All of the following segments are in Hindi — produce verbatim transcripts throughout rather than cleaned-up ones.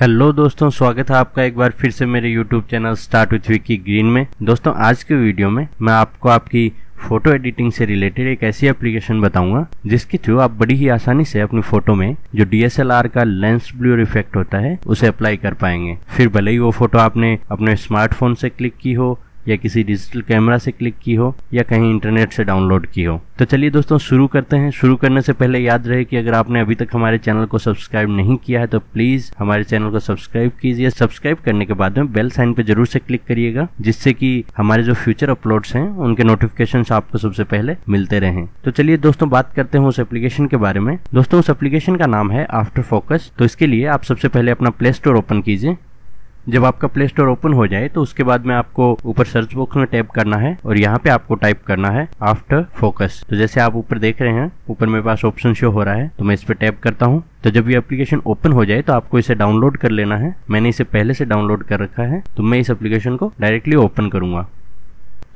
हेलो दोस्तों, स्वागत है आपका एक बार फिर से मेरे YouTube channel start with Vicky green में। दोस्तों आज के वीडियो में मैं आपको आपकी फोटो एडिटिंग से रिलेटेड एक ऐसी एप्लीकेशन बताऊंगा जिसके थ्रू आप बड़ी ही आसानी से अपनी फोटो में जो डी एस एल आर का लेंस ब्लूर इफेक्ट होता है उसे अप्लाई कर पाएंगे। फिर भले ही वो फोटो आपने अपने स्मार्टफोन से क्लिक की हो या किसी डिजिटल कैमरा से क्लिक की हो या कहीं इंटरनेट से डाउनलोड की हो। तो चलिए दोस्तों शुरू करते हैं। शुरू करने से पहले याद रहे कि अगर आपने अभी तक हमारे चैनल को सब्सक्राइब नहीं किया है तो प्लीज हमारे चैनल को सब्सक्राइब कीजिए। सब्सक्राइब करने के बाद में बेल साइन पे जरूर से क्लिक करिएगा जिससे कि हमारे जो फ्यूचर अपलोड्स हैं उनके नोटिफिकेशन आपको सबसे पहले मिलते रहें। तो चलिए दोस्तों बात करते हैं उस एप्लीकेशन के बारे में। दोस्तों उस एप्लीकेशन का नाम है आफ्टर फोकस। तो इसके लिए आप सबसे पहले अपना प्ले स्टोर ओपन कीजिए। जब आपका प्ले स्टोर ओपन हो जाए तो उसके बाद में आपको ऊपर सर्च बॉक्स में टैप करना है और यहाँ पे आपको टाइप करना है आफ्टर फोकस। तो जैसे आप ऊपर देख रहे हैं, ऊपर मेरे पास ऑप्शन शो हो रहा है तो मैं इस पे टैप करता हूँ। तो जब ये एप्लीकेशन ओपन हो जाए तो आपको इसे डाउनलोड कर लेना है। मैंने इसे पहले से डाउनलोड कर रखा है तो मैं इस एप्लीकेशन को डायरेक्टली ओपन करूंगा।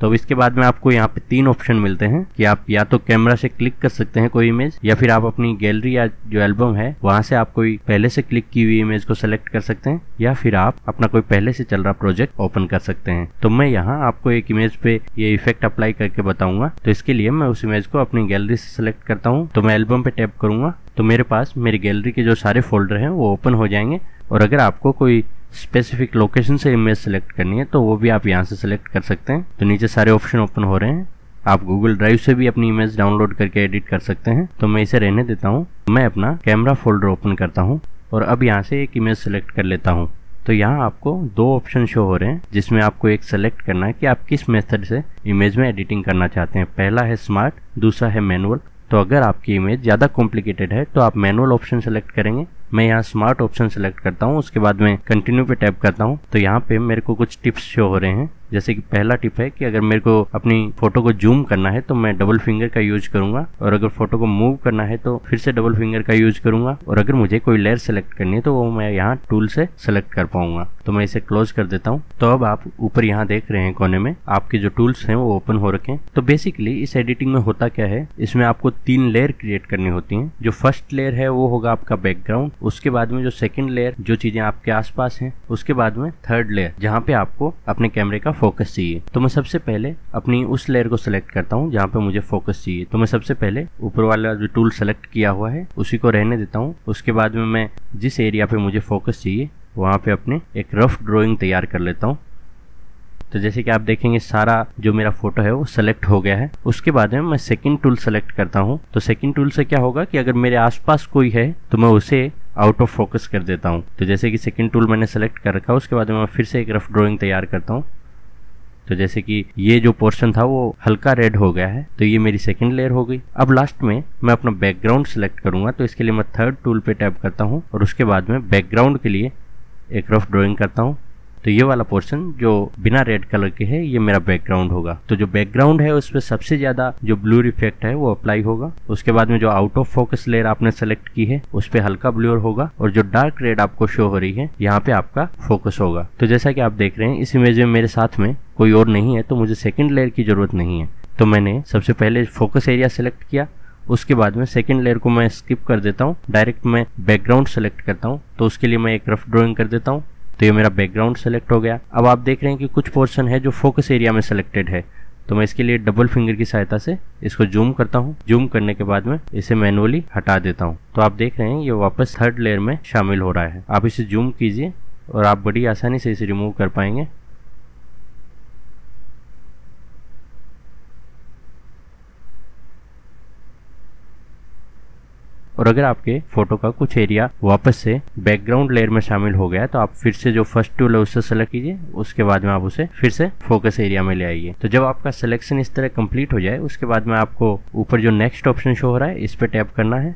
तो इसके बाद में आपको यहाँ पे तीन ऑप्शन मिलते हैं कि आप या तो कैमरा से क्लिक कर सकते हैं कोई इमेज, या फिर आप अपनी गैलरी या जो एल्बम है वहां से आप कोई पहले से क्लिक की हुई इमेज को सेलेक्ट कर सकते हैं, या फिर आप अपना कोई पहले से चल रहा प्रोजेक्ट ओपन कर सकते हैं। तो मैं यहाँ आपको एक इमेज पे ये इफेक्ट अप्लाई करके बताऊंगा। तो इसके लिए मैं उस इमेज को अपनी गैलरी से सेलेक्ट करता हूँ। तो मैं एल्बम पे टैप करूंगा तो मेरे पास मेरी गैलरी के जो सारे फोल्डर हैं वो ओपन हो जाएंगे। और अगर आपको कोई स्पेसिफिक लोकेशन से इमेज सेलेक्ट करनी है तो वो भी आप यहाँ से सेलेक्ट कर सकते हैं। तो नीचे सारे ऑप्शन ओपन हो रहे हैं। आप गूगल ड्राइव से भी अपनी इमेज डाउनलोड करके एडिट कर सकते हैं। तो मैं इसे रहने देता हूँ। मैं अपना कैमरा फोल्डर ओपन करता हूँ और अब यहाँ से एक इमेज सेलेक्ट कर लेता हूँ। तो यहाँ आपको दो ऑप्शन शो हो रहे हैं जिसमें आपको एक सेलेक्ट करना है कि आप किस मेथड से इमेज में एडिटिंग करना चाहते हैं। पहला है स्मार्ट, दूसरा है मैनुअल। तो अगर आपकी इमेज ज़्यादा कॉम्प्लिकेटेड है तो आप मैनुअल ऑप्शन सेलेक्ट करेंगे। मैं यहाँ स्मार्ट ऑप्शन सेलेक्ट करता हूँ, उसके बाद मैं कंटिन्यू पे टैप करता हूँ। तो यहाँ पे मेरे को कुछ टिप्स शो हो रहे हैं। जैसे कि पहला टिप है कि अगर मेरे को अपनी फोटो को जूम करना है तो मैं डबल फिंगर का यूज करूंगा, और अगर फोटो को मूव करना है तो फिर से डबल फिंगर का यूज करूंगा, और अगर मुझे कोई लेयर सेलेक्ट करनी है तो वो मैं यहाँ टूल से सेलेक्ट कर पाऊंगा। तो मैं इसे क्लोज कर देता हूँ। तो अब आप ऊपर यहाँ देख रहे हैं कोने में आपके जो टूल्स हैं वो ओपन हो रखे हैं। तो बेसिकली इस एडिटिंग में होता क्या है, इसमें आपको तीन लेयर क्रिएट करनी होती है। जो फर्स्ट लेयर है वो होगा आपका बैकग्राउंड, उसके बाद में जो सेकेंड लेयर जो चीजें आपके आसपास हैं, उसके बाद में थर्ड लेयर जहाँ पे आपको अपने कैमरे का फोकस चाहिए। तो मैं सबसे पहले अपनी उस लेयर को सिलेक्ट करता हूँ जहाँ पे मुझे फोकस चाहिए। तो मैं सबसे पहले ऊपर वाला जो टूल सेलेक्ट किया हुआ है उसी को रहने देता हूँ। उसके बाद में मैं जिस एरिया पे मुझे फोकस चाहिए वहाँ पे अपने एक रफ ड्राइंग तैयार कर लेता हूँ। तो जैसे कि आप देखेंगे सारा जो मेरा फोटो है वो सेलेक्ट हो गया है। उसके बाद में मैं सेकंड टूल सेलेक्ट करता हूँ। तो सेकंड टूल से क्या होगा कि अगर मेरे आसपास कोई है तो मैं उसे आउट ऑफ फोकस कर देता हूँ। तो जैसे कि सेकंड टूल मैंने सेलेक्ट कर रखा है, उसके बाद में फिर से एक रफ ड्राइंग तैयार करता हूँ। तो जैसे कि ये जो पोर्शन था वो हल्का रेड हो गया है, तो ये मेरी सेकंड लेयर हो गई। अब लास्ट में मैं अपना बैकग्राउंड सेलेक्ट करूंगा। तो इसके लिए मैं थर्ड टूल पे टैप करता हूँ और उसके बाद में बैकग्राउंड के लिए एक रफ ड्राइंग करता हूँ। तो ये वाला पोर्शन जो बिना रेड कलर के है ये मेरा बैकग्राउंड होगा। तो जो बैकग्राउंड है उस पर सबसे ज्यादा जो ब्लूर इफेक्ट है वो अप्लाई होगा। उसके बाद में जो आउट ऑफ फोकस लेयर आपने सेलेक्ट की है उस पर हल्का ब्लूर होगा, और जो डार्क रेड आपको शो हो रही है यहाँ पे आपका फोकस होगा। तो जैसा कि आप देख रहे हैं इस इमेज में मेरे साथ में कोई और नहीं है तो मुझे सेकेंड लेयर की जरूरत नहीं है। तो मैंने सबसे पहले फोकस एरिया सेलेक्ट किया, उसके बाद में सेकंड लेयर को मैं स्किप कर देता हूँ, डायरेक्ट मैं बैकग्राउंड सेलेक्ट करता हूँ। तो उसके लिए मैं एक रफ ड्राइंग कर देता हूँ। तो ये मेरा बैकग्राउंड सेलेक्ट हो गया। अब आप देख रहे हैं कि कुछ पोर्शन है जो फोकस एरिया में सेलेक्टेड है। तो मैं इसके लिए डबल फिंगर की सहायता से इसको जूम करता हूँ। जूम करने के बाद में इसे मैनुअली हटा देता हूँ। तो आप देख रहे हैं ये वापस थर्ड लेयर में शामिल हो रहा है। आप इसे जूम कीजिए और आप बड़ी आसानी से इसे रिमूव कर पाएंगे। और अगर आपके फोटो का कुछ एरिया वापस से बैकग्राउंड लेयर में शामिल हो गया तो आप फिर से जो फर्स्ट टूल है उससे सेलेक्ट कीजिए, उसके बाद में आप उसे फिर से फोकस एरिया में ले आइए। तो जब आपका सिलेक्शन इस तरह कंप्लीट हो जाए उसके बाद में आपको ऊपर जो नेक्स्ट ऑप्शन शो हो रहा है इस पर टैप करना है।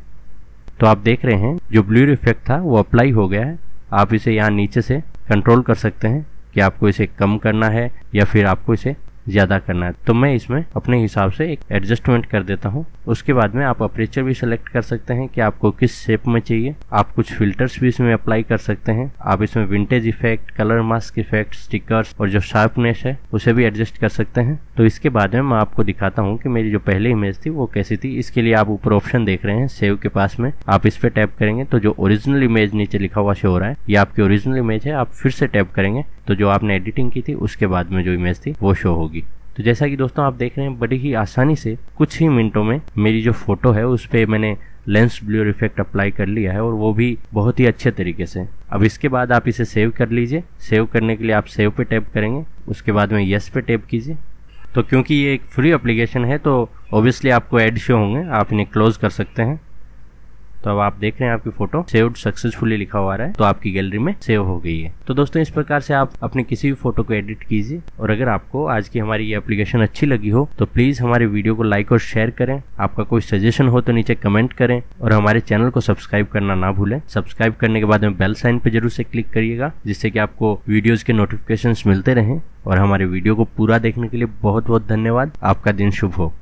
तो आप देख रहे हैं जो ब्लूर इफेक्ट था वो अप्लाई हो गया है। आप इसे यहाँ नीचे से कंट्रोल कर सकते हैं कि आपको इसे कम करना है या फिर आपको इसे ज़्यादा करना है। तो मैं इसमें अपने हिसाब से एक एडजस्टमेंट कर देता हूँ। उसके बाद में आप अपरेचर भी सिलेक्ट कर सकते हैं कि आपको किस शेप में चाहिए। आप कुछ फिल्टर्स भी इसमें अप्लाई कर सकते हैं। आप इसमें vintage effect, colour mask effect, stickers और जो शार्पनेस है उसे भी एडजस्ट कर सकते हैं। तो इसके बाद में मैं आपको दिखाता हूँ कि मेरी जो पहली इमेज थी वो कैसी थी। इसके लिए आप ऊपर ऑप्शन देख रहे हैं सेव के पास में, आप इस पर टैप करेंगे तो जो ओरिजिनल इमेज नीचे लिखा हुआ शो हो रहा है ये आपकी ओरिजिनल इमेज है। आप फिर से टैप करेंगे तो जो आपने एडिटिंग की थी उसके बाद में जो इमेज थी वो शो होगी। तो जैसा कि दोस्तों आप देख रहे हैं बड़ी ही आसानी से कुछ ही मिनटों में मेरी जो फोटो है उस पर मैंने लेंस ब्लूर इफेक्ट अप्लाई कर लिया है और वो भी बहुत ही अच्छे तरीके से। अब इसके बाद आप इसे सेव कर लीजिए। सेव करने के लिए आप सेव पे टैप करेंगे, उसके बाद में यस पे टैप कीजिए। तो क्योंकि ये एक फ्री एप्लीकेशन है तो ऑब्वियसली आपको एड शो होंगे, आप इन्हें क्लोज कर सकते हैं। तो अब आप देख रहे हैं आपकी फोटो सेव्ड सक्सेसफुली लिखा हुआ रहा है तो आपकी गैलरी में सेव हो गई है। तो दोस्तों इस प्रकार से आप अपनी किसी भी फोटो को एडिट कीजिए। और अगर आपको आज की हमारी ये एप्लीकेशन अच्छी लगी हो तो प्लीज हमारे वीडियो को लाइक और शेयर करें। आपका कोई सजेशन हो तो नीचे कमेंट करें और हमारे चैनल को सब्सक्राइब करना ना भूलें। सब्सक्राइब करने के बाद में बेल साइन पे जरूर से क्लिक करिएगा जिससे कि आपको वीडियोज के नोटिफिकेशन मिलते रहें। और हमारे वीडियो को पूरा देखने के लिए बहुत बहुत धन्यवाद। आपका दिन शुभ हो।